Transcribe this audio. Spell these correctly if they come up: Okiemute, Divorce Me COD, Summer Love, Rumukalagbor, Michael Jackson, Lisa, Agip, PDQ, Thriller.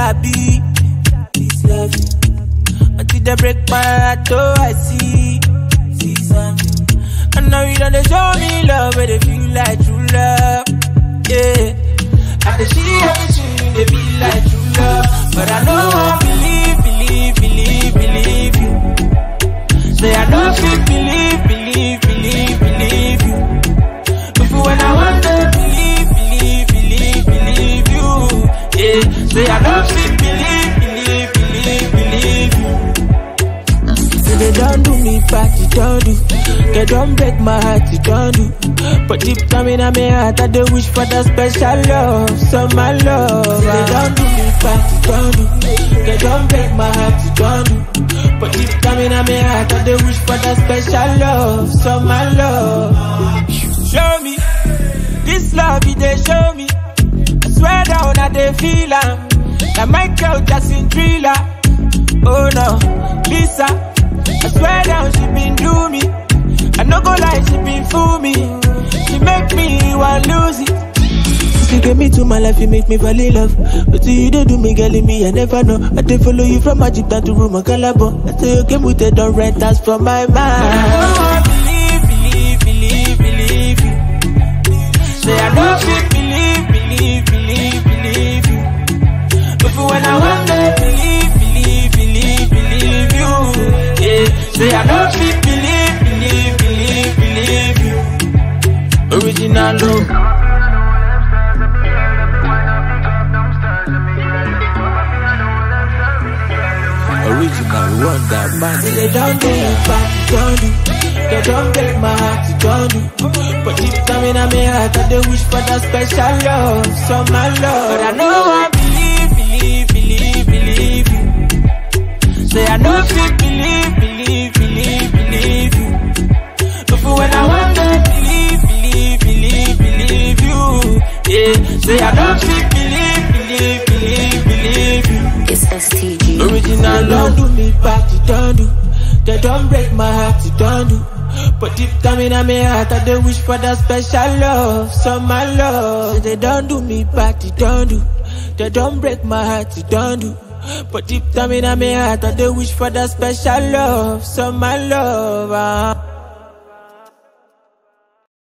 sabi. It's love until they break my heart. Oh, I see something. I know you don't show me love, but they feel like true love. Yeah, I can see how you see they feel like true love, but I know I believe you. Say I don't feel believe you. Before when I want to believe you. Yeah, say I don't feel believe you. Say they don't do me back, they don't do. They don't break my heart, they don't do. But deep down in my heart, I do wish for that special love, summer love. Say they don't do me back, they don't do. They don't break my heart, you don't do. But deep down in my heart, I do wish for that special love, summer love. Show me, this love it they show me. I swear down that they feel am. Like Michael Jackson Thriller. Oh no, Lisa. I swear down she been do me. I no go lie, she been fool me. She make me want lose it. You get me to my life, you make me fall in love. But you don't do me, girl, in me, I never know. I did follow you from Agip down to Rumukalagbor. I say Okiemute don't rent that's from my mind. I believe you. Say I don't believe you. But when I want to believe you. Yeah, say I don't believe you. Original look. Original one that man. They don't do me back, don't do. They don't break my heart, don't do. But deep down in my heart, I do wish for that special love, summer love. But I know I believe you. Say I know if you believe you. But when I want to believe you. Yeah, say I don't believe you. It's ST. Original love. Don't do me back, you don't do. They don't break my heart, you don't do. But deep down in my heart, I do wish for that special love, summer love. They don't do me back, you don't do. They don't break my heart, you don't do. But deep down in my heart, I do wish for that special love, summer love.